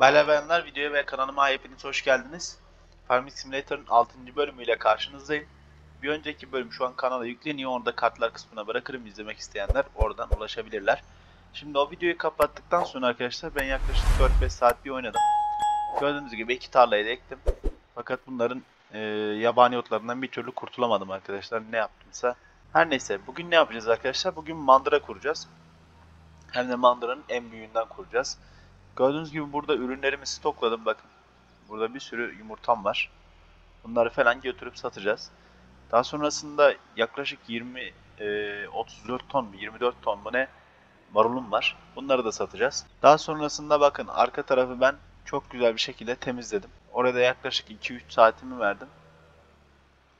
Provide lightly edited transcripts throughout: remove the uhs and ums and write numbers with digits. Merhaba bayanlar, videoya ve kanalıma hepiniz hoş geldiniz. Farming Simulator'ın 6. bölümüyle karşınızdayım. Bir önceki bölüm şu an kanala yükleniyor, orada kartlar kısmına bırakırım, izlemek isteyenler oradan ulaşabilirler. Şimdi o videoyu kapattıktan sonra arkadaşlar ben yaklaşık 4-5 saat bir oynadım. Gördüğünüz gibi 2 tarlayı da ektim. Fakat bunların yabani otlarından bir türlü kurtulamadım arkadaşlar, ne yaptımsa. Her neyse, bugün ne yapacağız arkadaşlar? Bugün mandıra kuracağız. Hem de mandıranın en büyüğünden kuracağız. Gördüğünüz gibi burada ürünlerimi stokladım, bakın. Burada bir sürü yumurtam var. Bunları falan götürüp satacağız. Daha sonrasında yaklaşık 24 ton mu ne marulum var. Bunları da satacağız. Daha sonrasında bakın arka tarafı ben çok güzel bir şekilde temizledim. Orada yaklaşık 2-3 saatimi verdim.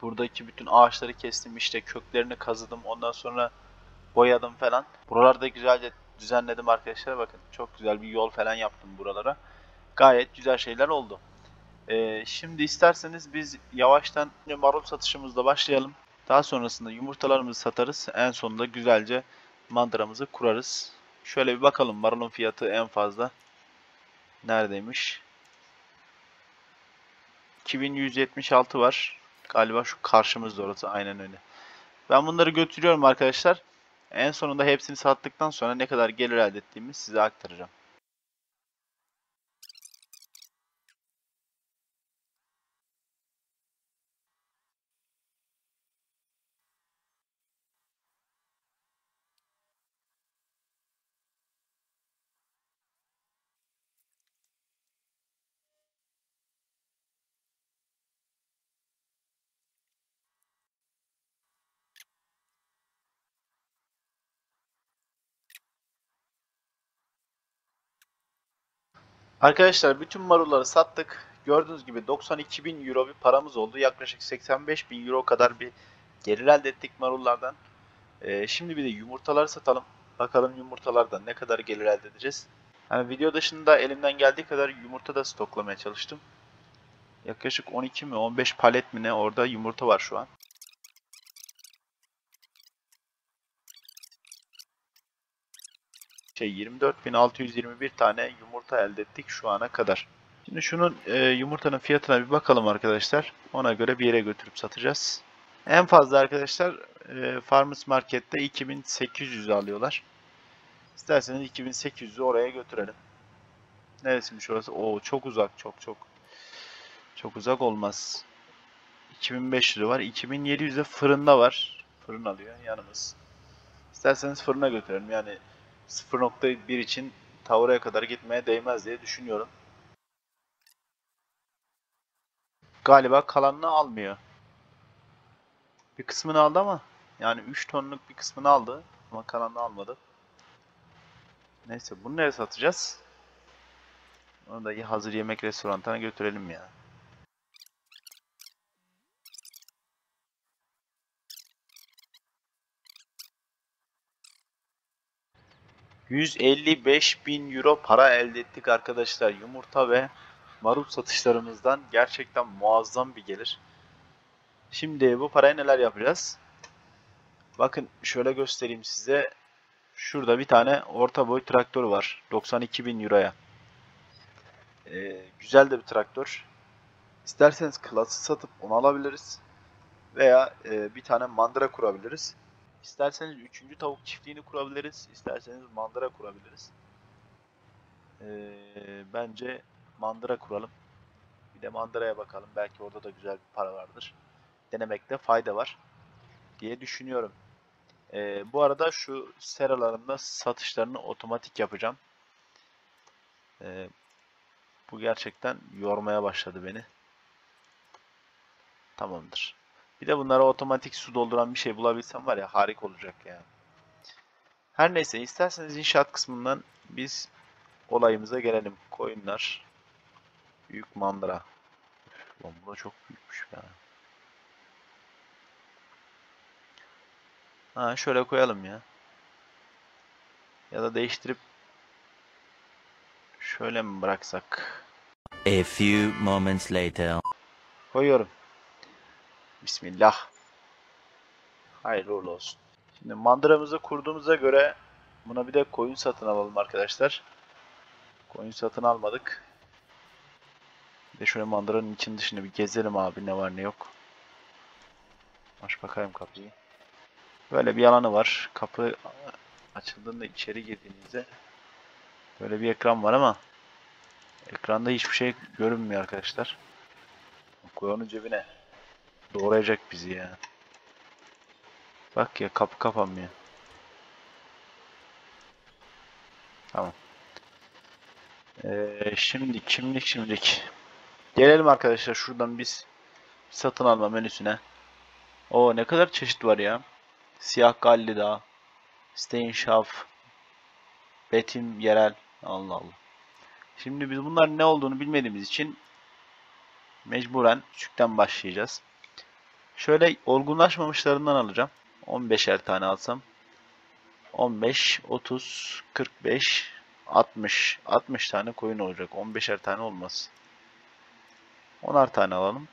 Buradaki bütün ağaçları kestim, işte köklerini kazıdım, ondan sonra boyadım falan. Buralarda güzelce düzenledim arkadaşlar, bakın çok güzel bir yol falan yaptım buralara. Gayet güzel şeyler oldu. Şimdi isterseniz biz yavaştan marul satışımızla başlayalım. Daha sonrasında yumurtalarımızı satarız. En sonunda güzelce mandıramızı kurarız. Şöyle bir bakalım marulun fiyatı en fazla neredeymiş? 2176 var. Galiba şu karşımızda, orası aynen öyle. Ben bunları götürüyorum arkadaşlar. En sonunda hepsini sattıktan sonra ne kadar gelir elde ettiğimi size aktaracağım. Arkadaşlar bütün marulları sattık. Gördüğünüz gibi 92.000 euro bir paramız oldu. Yaklaşık 85.000 euro kadar bir gelir elde ettik marullardan. Şimdi bir de yumurtaları satalım. Bakalım yumurtalardan ne kadar gelir elde edeceğiz. Yani video dışında elimden geldiği kadar yumurta da stoklamaya çalıştım. Yaklaşık 12 mi 15 palet mi ne orada yumurta var şu an. Şey, 24.621 tane yumurta elde ettik şu ana kadar. Şimdi şunun yumurtanın fiyatına bir bakalım arkadaşlar. Ona göre bir yere götürüp satacağız. En fazla arkadaşlar Farmers Market'te 2800 alıyorlar. İsterseniz 2800'ü oraya götürelim. Neresiymiş orası? Oo, çok uzak, çok uzak olmaz. 2500'ü var. 2700'de fırında var. Fırın alıyor yanımız. İsterseniz fırına götürelim yani. 0.1 için tavraya kadar gitmeye değmez diye düşünüyorum. Galiba kalanını almıyor. Bir kısmını aldı ama yani 3 tonluk bir kısmını aldı ama kalanını almadı. Neyse, bunu nereye satacağız? Onu da hazır yemek restoranına götürelim ya. €155.000 para elde ettik arkadaşlar. Yumurta ve marul satışlarımızdan gerçekten muazzam bir gelir. Şimdi bu parayı neler yapacağız? Bakın şöyle göstereyim size. Şurada bir tane orta boy traktör var. 92.000 euroya. Güzel de bir traktör. İsterseniz klası satıp onu alabiliriz. Veya bir tane mandıra kurabiliriz. İsterseniz 3. tavuk çiftliğini kurabiliriz. İsterseniz mandıra kurabiliriz. Bence mandıra kuralım. Bir de mandıraya bakalım. Belki orada da güzel bir para vardır. Denemekte fayda var diye düşünüyorum. Bu arada şu seralarımda satışlarını otomatik yapacağım. Bu gerçekten yormaya başladı beni. Tamamdır. Bir de bunlara otomatik su dolduran bir şey bulabilsem var ya, harika olacak yani. Her neyse, isterseniz inşaat kısmından biz olayımıza gelelim. Koyunlar. Büyük mandıra. Ulan bu da çok büyükmüş ya. Ha, şöyle koyalım ya. Ya da değiştirip şöyle mi bıraksak? A few moments later. Koyuyorum. Bismillah. Hayırlı uğurlu olsun. Şimdi mandıramızı kurduğumuza göre buna bir de koyun satın alalım arkadaşlar. Koyun satın almadık. De şöyle mandıranın için dışını bir gezelim abi, ne var ne yok. Aç bakayım kapıyı. Böyle bir alanı var. Kapı açıldığında içeri girdiğinizde böyle bir ekran var ama ekranda hiçbir şey görünmüyor arkadaşlar. Koy onu cebine. Doğrayacak bizi ya. Bak ya, kapı kapanmıyor. Tamam. Şimdi şimdilik. Gelelim arkadaşlar şuradan biz satın alma menüsüne. O ne kadar çeşit var ya. Siyah galli dağı, Steinschaf, Betim yerel. Allah Allah. Şimdi biz bunların ne olduğunu bilmediğimiz için mecburen küçükten başlayacağız. Şöyle olgunlaşmamışlarından alacağım. 15'er tane alsam. 15, 30, 45, 60. 60 tane koyun olacak. 15'er tane olmaz. 10'ar tane alalım.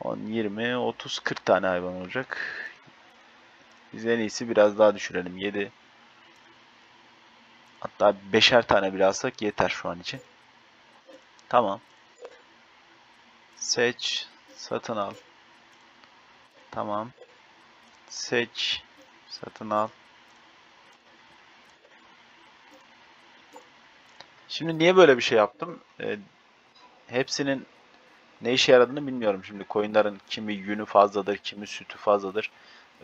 10, 20, 30, 40 tane hayvan olacak. Biz en iyisi biraz daha düşürelim. 7. Hatta 5'er tane bile alsak yeter şu an için. Tamam. Seç. Satın al. Tamam. Seç. Satın al. Şimdi niye böyle bir şey yaptım? Hepsinin ne işe yaradığını bilmiyorum. Şimdi koyunların kimi yünü fazladır, kimi sütü fazladır.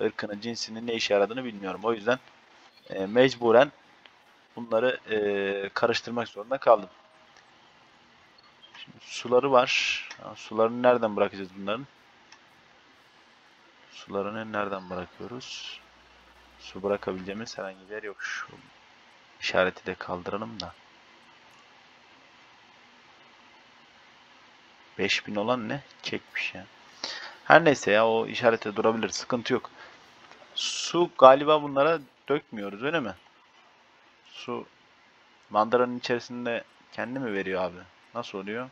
Irkını, cinsinin ne işe yaradığını bilmiyorum. O yüzden mecburen bunları karıştırmak zorunda kaldım. Şimdi suları var. Sularını nereden bırakacağız bunların? Sularını nereden bırakıyoruz? Su bırakabileceğimiz herhangi bir yer yok. Şu işareti de kaldıralım da. 5000 olan ne? Kekmiş ya. Her neyse ya, o işarete durabilir. Sıkıntı yok. Su galiba bunlara dökmüyoruz, öyle mi? Su mandaranın içerisinde kendi mi veriyor abi? Nasıl oluyor?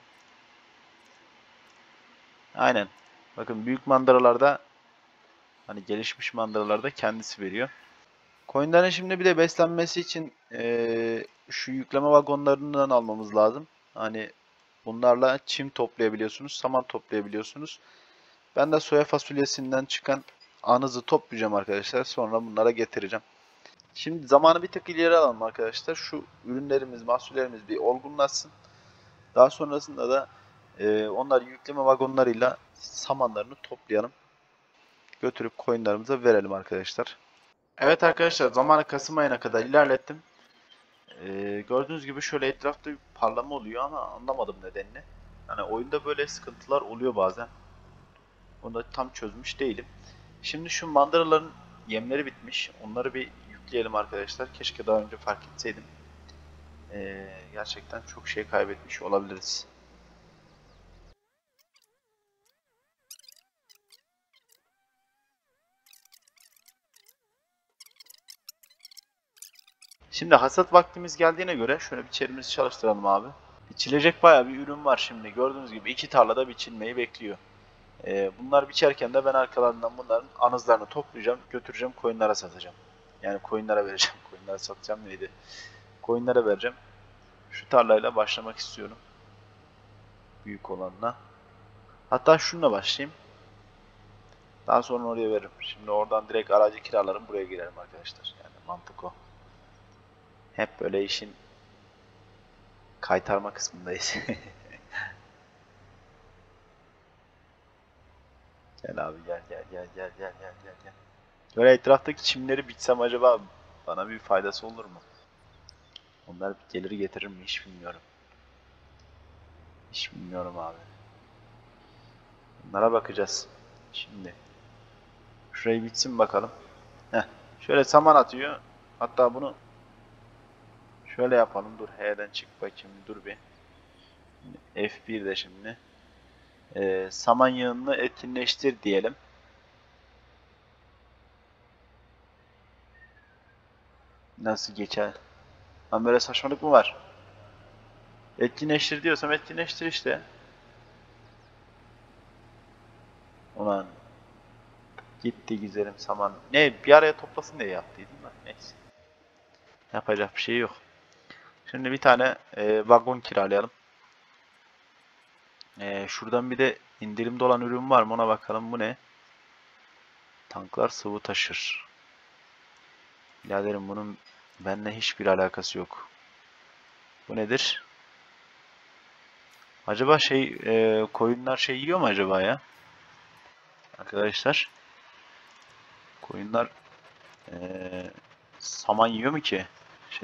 Aynen. Bakın büyük mandıralarda, hani gelişmiş mandıralarda kendisi veriyor. Koyunların şimdi bir de beslenmesi için şu yükleme vagonlarından almamız lazım. Hani bunlarla çim toplayabiliyorsunuz, saman toplayabiliyorsunuz. Ben de soya fasulyesinden çıkan anızı toplayacağım arkadaşlar. Sonra bunlara getireceğim. Şimdi zamanı bir tık ileri alalım arkadaşlar. Şu ürünlerimiz, mahsullerimiz bir olgunlaşsın. Daha sonrasında da onları yükleme vagonlarıyla samanlarını toplayalım. Götürüp koyunlarımıza verelim arkadaşlar. Evet arkadaşlar, zamanı Kasım ayına kadar ilerlettim. Gördüğünüz gibi şöyle etrafta bir parlama oluyor ama anlamadım nedenini. Yani oyunda böyle sıkıntılar oluyor bazen. Onu da tam çözmüş değilim. Şimdi şu mandıraların yemleri bitmiş. Onları bir yükleyelim arkadaşlar. Keşke daha önce fark etseydim. Gerçekten çok şey kaybetmiş olabiliriz. Şimdi hasat vaktimiz geldiğine göre şöyle biçerimizi çalıştıralım abi. Biçilecek bayağı bir ürün var şimdi. Gördüğünüz gibi iki tarlada biçilmeyi bekliyor. Bunlar biçerken de ben arkalarından bunların anızlarını toplayacağım, götüreceğim, koyunlara satacağım. Yani koyunlara vereceğim, koyunlara satacağım neydi? Koyunlara vereceğim. Şu tarlayla başlamak istiyorum. Büyük olanla. Hatta şununla başlayayım. Daha sonra oraya veririm. Şimdi oradan direkt aracı kiralarım, buraya girerim arkadaşlar. Yani mantık o. Hep böyle işin kaytarma kısmındayız. Gel abi, gel. Böyle etraftaki çimleri biçsem acaba bana bir faydası olur mu? Onlar gelir getirir mi hiç bilmiyorum. Hiç bilmiyorum abi. Bunlara bakacağız. Şimdi şurayı bitsin bakalım. Heh, şöyle saman atıyor. Hatta bunu şöyle yapalım. Dur, H'den çık bakayım. Dur bir. F1'de şimdi. Saman yığınını etkinleştir diyelim. Nasıl geçer? Lan böyle saçmalık mı var? Etkinleştir diyorsam etkinleştir işte. Ulan. Gitti güzelim saman. Ne, bir araya toplasın diye yaptıydım ben. Neyse. Yapacak bir şey yok. Şimdi bir tane vagon kiralayalım. Şuradan bir de indirimde olan ürün var mı ona bakalım. Bu ne? Tanklar sıvı taşır. Biraderim bunun benimle hiçbir alakası yok. Bu nedir? Acaba koyunlar yiyor mu acaba ya? Arkadaşlar. Koyunlar saman yiyor mu ki?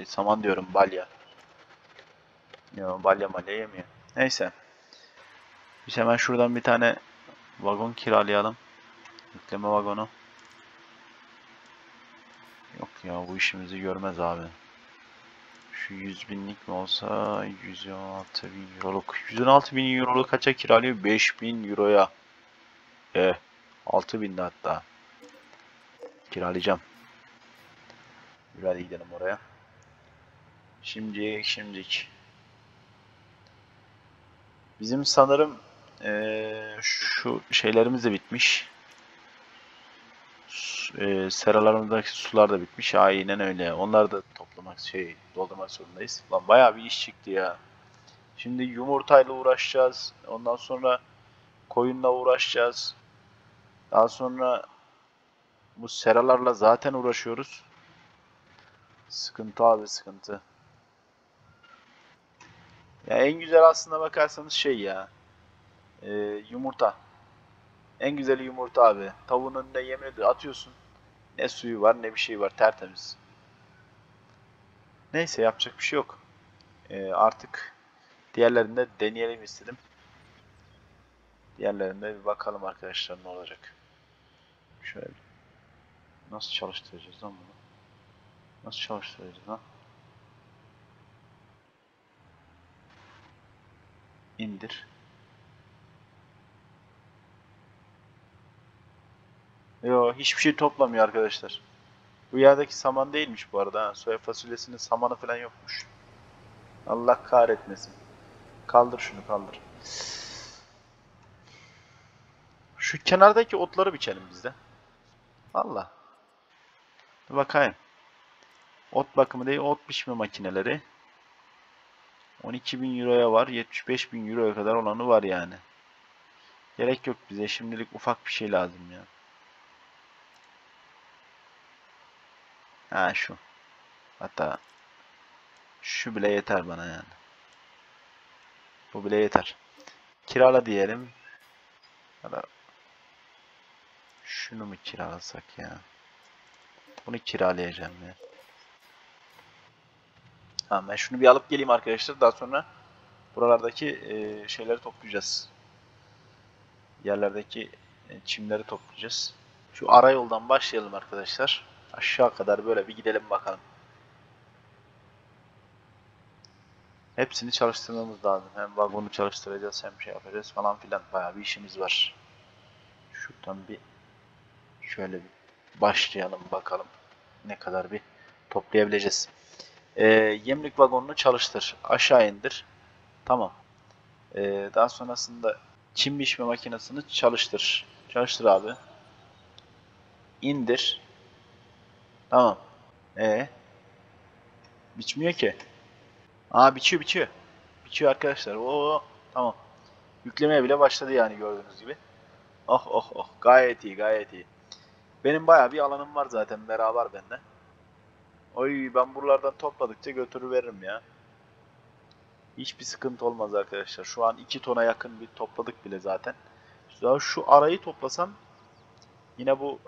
Saman diyorum, balya. Yok, balya yemiyor. Neyse. Biz hemen şuradan bir tane vagon kiralayalım. Yükleme vagonu. Yok ya, bu işimizi görmez abi. Şu 100.000'lik mi olsa 116.000 euroluk. 116.000 euro kaça kiralıyor? 5.000 euroya. 6.000'de hatta. Kiralayacağım. Hadi gidelim oraya. Şimdilik. Bizim sanırım şu şeylerimiz de bitmiş. Seralarımızdaki sular da bitmiş. Aynen öyle. Onları da toplamak, doldurmak zorundayız. Lan bayağı bir iş çıktı ya. Şimdi yumurtayla uğraşacağız. Ondan sonra koyunla uğraşacağız. Daha sonra bu seralarla zaten uğraşıyoruz. Sıkıntı abi, sıkıntı. Ya en güzel aslında bakarsanız yumurta. En güzeli yumurta abi. Tavuğun önüne yemeği atıyorsun. Ne suyu var ne bir şey var, tertemiz. Neyse, yapacak bir şey yok. Artık diğerlerini de deneyelim istedim. Diğerlerine bir bakalım arkadaşlar, ne olacak. Şöyle nasıl çalıştıracağız lan bunu? Nasıl çalıştıracağız lan? İndir. Yo, hiçbir şey toplamıyor arkadaşlar. Bu yerdeki saman değilmiş bu arada. Soya fasulyesinin samanı falan yokmuş. Allah kahretmesin. Kaldır şunu, kaldır. Şu kenardaki otları biçelim biz de. Allah. Bakayım. Ot bakımı değil, ot biçme makineleri. 12.000 euroya var. 75.000 euroya kadar olanı var yani. Gerek yok bize. Şimdilik ufak bir şey lazım ya. Ha şu. Hatta şu bile yeter bana yani. Bu bile yeter. Kirala diyelim. Ya da şunu mu kiralasak ya? Bunu kiralayacağım ya. Tamam, ben şunu bir alıp geleyim arkadaşlar. Daha sonra buralardaki şeyleri toplayacağız. Yerlerdeki çimleri toplayacağız. Şu ara yoldan başlayalım arkadaşlar. Aşağı kadar böyle bir gidelim bakalım. Hepsini çalıştırmamız lazım. Hem vagonu çalıştıracağız hem şey yapacağız falan filan. Bayağı bir işimiz var. Şuradan bir şöyle bir başlayalım bakalım. Ne kadar bir toplayabileceğiz. Yemlik vagonunu çalıştır. Aşağı indir. Tamam. Daha sonrasında çim biçme makinesini çalıştır. Çalıştır abi. İndir. Tamam. Biçmiyor ki. Aa, biçiyor. Biçiyor arkadaşlar. Oo, tamam. Yüklemeye bile başladı yani, gördüğünüz gibi. Oh. Gayet iyi, gayet iyi. Benim bayağı bir alanım var zaten. Beraber benimle. Oy, ben buralardan topladıkça götürüveririm ya. Hiçbir sıkıntı olmaz arkadaşlar. Şu an 2 tona yakın bir topladık bile zaten. Şu arayı toplasam yine bu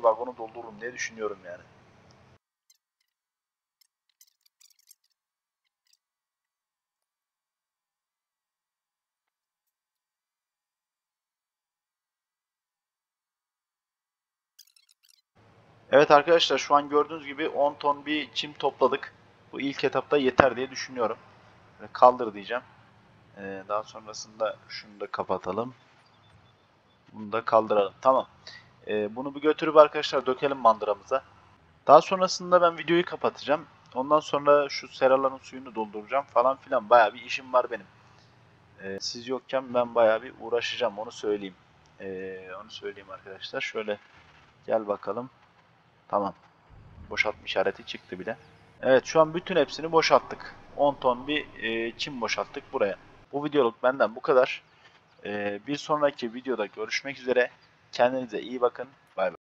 vagonu doldururum diye düşünüyorum yani. Evet arkadaşlar, şu an gördüğünüz gibi 10 ton bir çim topladık. Bu ilk etapta yeter diye düşünüyorum. Kaldır diyeceğim. Daha sonrasında şunu da kapatalım. Bunu da kaldıralım. Tamam. Bunu bir götürüp arkadaşlar dökelim mandıramıza. Daha sonrasında ben videoyu kapatacağım. Ondan sonra şu seraların suyunu dolduracağım falan filan. Bayağı bir işim var benim. Siz yokken ben bayağı bir uğraşacağım, onu söyleyeyim. Arkadaşlar. Şöyle gel bakalım. Tamam. Boşaltma işareti çıktı bile. Evet, şu an bütün hepsini boşalttık. 10 ton bir çim boşalttık buraya. Bu videoluk benden bu kadar. Bir sonraki videoda görüşmek üzere. Kendinize iyi bakın. Bay bay.